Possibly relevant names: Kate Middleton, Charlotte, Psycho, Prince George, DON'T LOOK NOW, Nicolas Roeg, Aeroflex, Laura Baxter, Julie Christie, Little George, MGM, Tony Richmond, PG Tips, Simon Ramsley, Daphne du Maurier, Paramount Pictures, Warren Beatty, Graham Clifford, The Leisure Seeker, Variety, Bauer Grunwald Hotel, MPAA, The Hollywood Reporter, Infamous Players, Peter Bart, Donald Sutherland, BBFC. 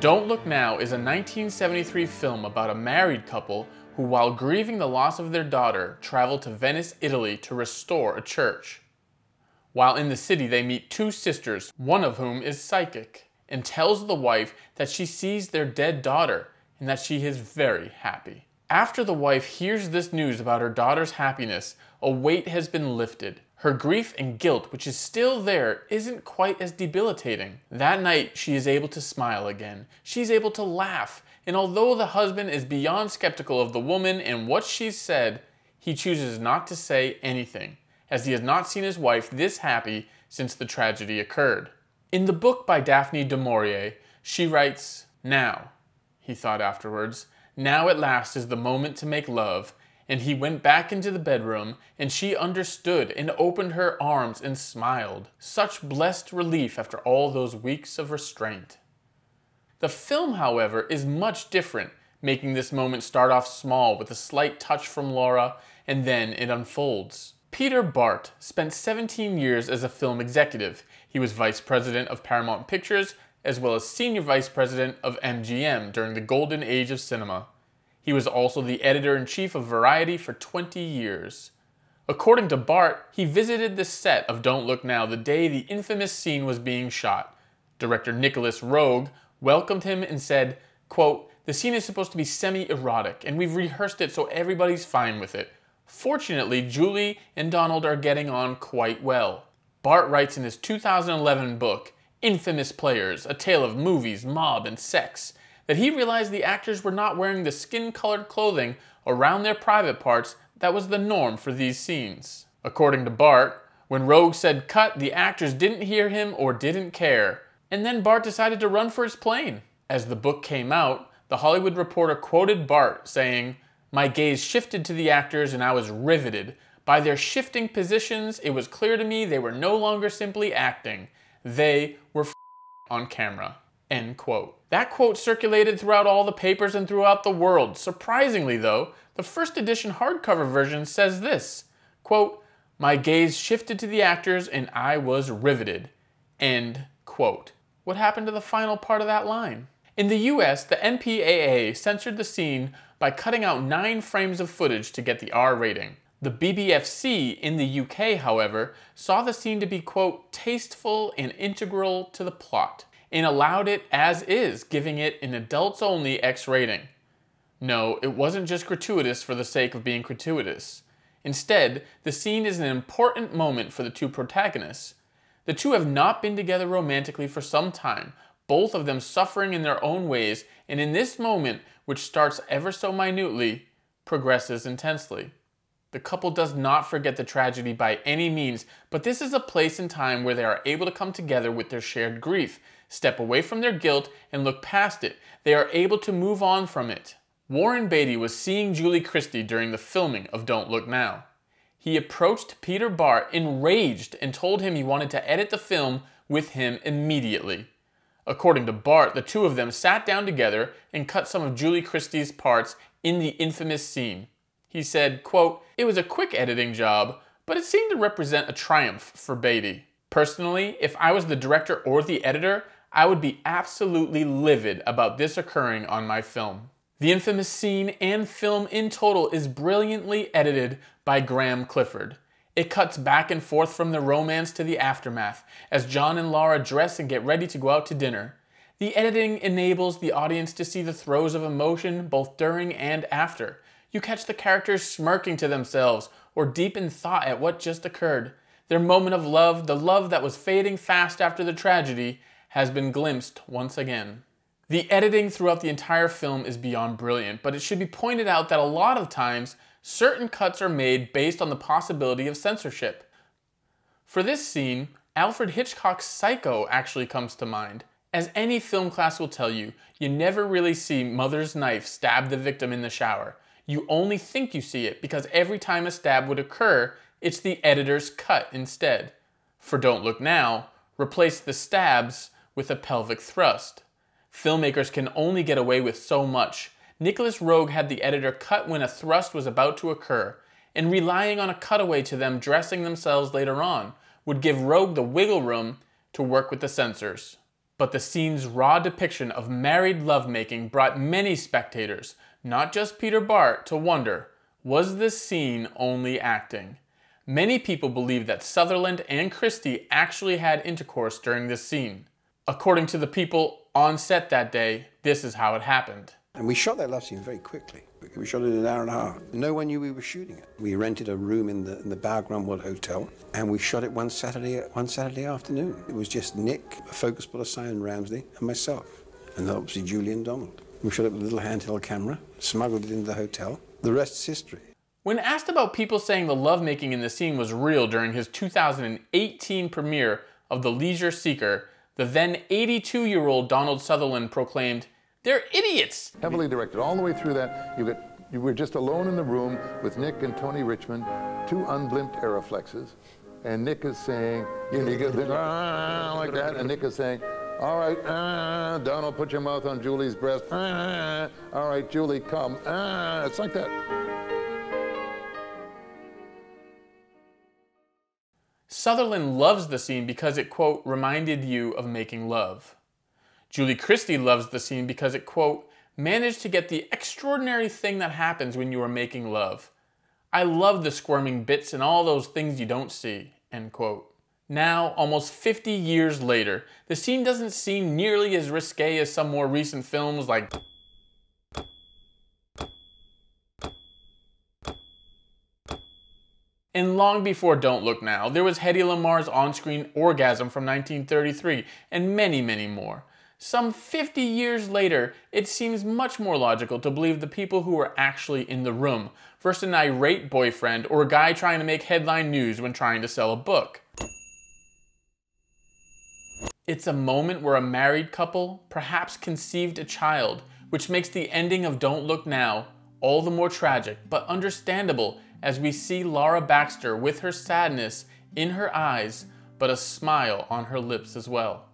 Don't Look Now is a 1973 film about a married couple who, while grieving the loss of their daughter, travel to Venice, Italy to restore a church. While in the city, they meet two sisters, one of whom is psychic, and tells the wife that she sees their dead daughter and that she is very happy. After the wife hears this news about her daughter's happiness, a weight has been lifted. Her grief and guilt, which is still there, isn't quite as debilitating. That night, she is able to smile again. She's able to laugh. And although the husband is beyond skeptical of the woman and what she's said, he chooses not to say anything, as he has not seen his wife this happy since the tragedy occurred. In the book by Daphne du Maurier, she writes, "Now," he thought afterwards, "now at last is the moment to make love." And he went back into the bedroom, and she understood and opened her arms and smiled. Such blessed relief after all those weeks of restraint. The film, however, is much different, making this moment start off small with a slight touch from Laura, and then it unfolds. Peter Bart spent 17 years as a film executive. He was vice president of Paramount Pictures, as well as senior vice president of MGM during the golden age of cinema. He was also the editor-in-chief of Variety for 20 years. According to Bart, he visited the set of Don't Look Now the day the infamous scene was being shot. Director Nicolas Roeg welcomed him and said, quote, "The scene is supposed to be semi-erotic, and we've rehearsed it so everybody's fine with it. Fortunately, Julie and Donald are getting on quite well." Bart writes in his 2011 book, Infamous Players, A Tale of Movies, Mob, and Sex, that he realized the actors were not wearing the skin-colored clothing around their private parts that was the norm for these scenes. According to Bart, when Roeg said cut, the actors didn't hear him or didn't care. And then Bart decided to run for his plane. As the book came out, The Hollywood Reporter quoted Bart saying, "My gaze shifted to the actors and I was riveted. By their shifting positions, it was clear to me they were no longer simply acting. They were on camera." End quote. That quote circulated throughout all the papers and throughout the world. Surprisingly, though, the first edition hardcover version says this, quote, "My gaze shifted to the actors and I was riveted." End quote. What happened to the final part of that line? In the US, the MPAA censored the scene by cutting out 9 frames of footage to get the R rating. The BBFC in the UK, however, saw the scene to be, quote, "tasteful and integral to the plot," and allowed it as is, giving it an adults-only X rating. No, it wasn't just gratuitous for the sake of being gratuitous. Instead, the scene is an important moment for the two protagonists. The two have not been together romantically for some time, both of them suffering in their own ways, and in this moment, which starts ever so minutely, progresses intensely. The couple does not forget the tragedy by any means, but this is a place and time where they are able to come together with their shared grief, step away from their guilt, and look past it. They are able to move on from it. Warren Beatty was seeing Julie Christie during the filming of Don't Look Now. He approached Peter Bart enraged and told him he wanted to edit the film with him immediately. According to Bart, the two of them sat down together and cut some of Julie Christie's parts in the infamous scene. He said, quote, "It was a quick editing job, but it seemed to represent a triumph for Beatty. Personally, if I was the director or the editor, I would be absolutely livid about this occurring on my film." The infamous scene and film in total is brilliantly edited by Graham Clifford. It cuts back and forth from the romance to the aftermath, as John and Laura dress and get ready to go out to dinner. The editing enables the audience to see the throes of emotion both during and after. You catch the characters smirking to themselves or deep in thought at what just occurred. Their moment of love, the love that was fading fast after the tragedy, has been glimpsed once again. The editing throughout the entire film is beyond brilliant, but it should be pointed out that a lot of times, certain cuts are made based on the possibility of censorship. For this scene, Alfred Hitchcock's Psycho actually comes to mind. As any film class will tell you, you never really see Mother's knife stab the victim in the shower. You only think you see it because every time a stab would occur, it's the editor's cut instead. For Don't Look Now, replace the stabs with a pelvic thrust. Filmmakers can only get away with so much. Nicolas Roeg had the editor cut when a thrust was about to occur, and relying on a cutaway to them dressing themselves later on would give Roeg the wiggle room to work with the censors. But the scene's raw depiction of married lovemaking brought many spectators, not just Peter Bart, to wonder, was this scene only acting? Many people believe that Sutherland and Christie actually had intercourse during this scene. According to the people on set that day, this is how it happened. And we shot that love scene very quickly. We shot it in an hour and a half. No one knew we were shooting it. We rented a room in the Bauer Grunwald Hotel, and we shot it one Saturday afternoon. It was just Nick, a focus puller, Simon Ramsley, and myself, and obviously Julie and Donald. We shot it with a little handheld camera, smuggled it into the hotel. The rest is history. When asked about people saying the lovemaking in the scene was real during his 2018 premiere of The Leisure Seeker, the then 82-year-old Donald Sutherland proclaimed, "They're idiots!" Heavily directed all the way through that. You were just alone in the room with Nick and Tony Richmond, two unblimped Aeroflexes, and Nick is saying, like that, and Nick is saying, "All right, Donald, put your mouth on Julie's breast. All right, Julie, come." It's like that. Sutherland loves the scene because it, quote, reminded you of making love. Julie Christie loves the scene because it, quote, managed to get the extraordinary thing that happens when you are making love. I love the squirming bits and all those things you don't see, end quote. Now, almost 50 years later, the scene doesn't seem nearly as risque as some more recent films like and long before Don't Look Now, there was Hedy Lamar's on-screen orgasm from 1933, and many, many more. Some 50 years later, it seems much more logical to believe the people who were actually in the room versus an irate boyfriend or a guy trying to make headline news when trying to sell a book. It's a moment where a married couple perhaps conceived a child, which makes the ending of Don't Look Now all the more tragic but understandable as we see Laura Baxter with her sadness in her eyes but a smile on her lips as well.